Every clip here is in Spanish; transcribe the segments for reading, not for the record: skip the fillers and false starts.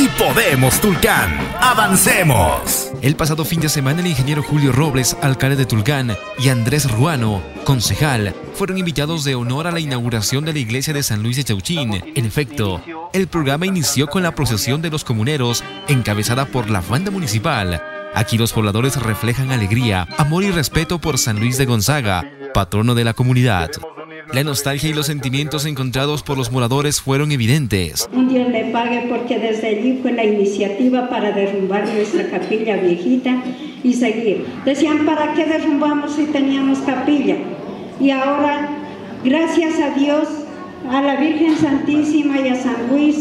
Si podemos, Tulcán, avancemos. El pasado fin de semana, el ingeniero Julio Robles, alcalde de Tulcán, y Andrés Ruano, concejal, fueron invitados de honor a la inauguración de la iglesia de San Luis de Chauchín. En efecto, el programa inició con la procesión de los comuneros, encabezada por la banda municipal. Aquí los pobladores reflejan alegría, amor y respeto por San Luis de Gonzaga, patrono de la comunidad. La nostalgia y los sentimientos encontrados por los moradores fueron evidentes. Un Dios le pague, porque desde allí fue la iniciativa para derrumbar nuestra capilla viejita y seguir. Decían, ¿para qué derrumbamos si teníamos capilla? Y ahora, gracias a Dios, a la Virgen Santísima y a San Luis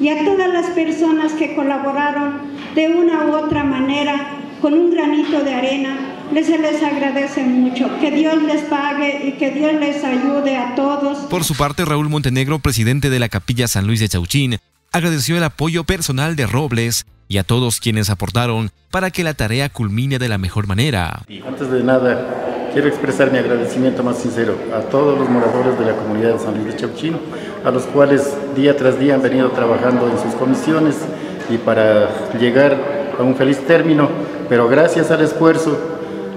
y a todas las personas que colaboraron de una u otra manera con un granito de arena, se les agradece mucho. Que Dios les pague y que Dios les ayude a todos. Por su parte, Raúl Montenegro, presidente de la Capilla San Luis de Chauchín, agradeció el apoyo personal de Robles y a todos quienes aportaron para que la tarea culmine de la mejor manera. Y antes de nada, quiero expresar mi agradecimiento más sincero a todos los moradores de la comunidad de San Luis de Chauchín, a los cuales día tras día han venido trabajando en sus comisiones y para llegar a un feliz término, pero gracias al esfuerzo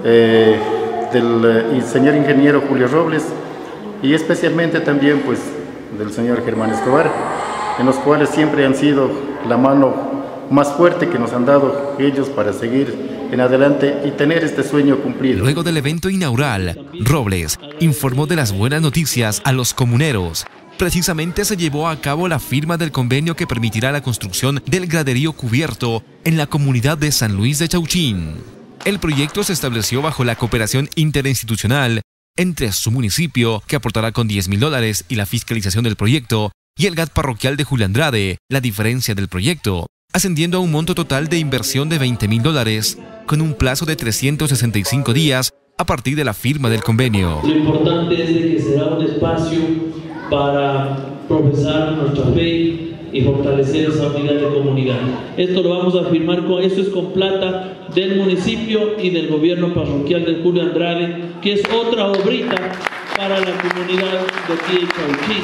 del señor ingeniero Julio Robles y especialmente también pues del señor Germán Escobar, en los cuales siempre han sido la mano más fuerte que nos han dado ellos para seguir en adelante y tener este sueño cumplido. Luego del evento inaugural, Robles informó de las buenas noticias a los comuneros. Precisamente se llevó a cabo la firma del convenio que permitirá la construcción del graderío cubierto en la comunidad de San Luis de Chauchín. El proyecto se estableció bajo la cooperación interinstitucional entre su municipio, que aportará con $10.000 y la fiscalización del proyecto, y el GAT parroquial de Julio Andrade, la diferencia del proyecto, ascendiendo a un monto total de inversión de $20.000 con un plazo de 365 días a partir de la firma del convenio. Lo importante es de que se da un espacio para profesar nuestra fe y fortalecer esa unidad de comunidad. Esto lo vamos a firmar con, esto es con plata del municipio y del gobierno parroquial de Julio Andrade, que es otra obrita para la comunidad de aquí en Chauchín.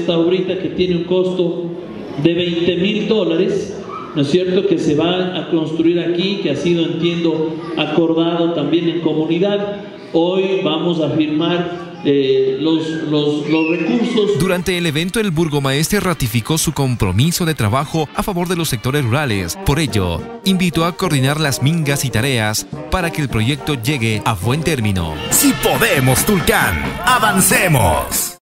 Esta obrita que tiene un costo de $20.000, ¿no es cierto?, que se va a construir aquí, que ha sido, entiendo, acordado también en comunidad. Hoy vamos a firmar los recursos. Durante el evento, el burgomaestre ratificó su compromiso de trabajo a favor de los sectores rurales. Por ello, invitó a coordinar las mingas y tareas para que el proyecto llegue a buen término. Si podemos, Tulcán, avancemos.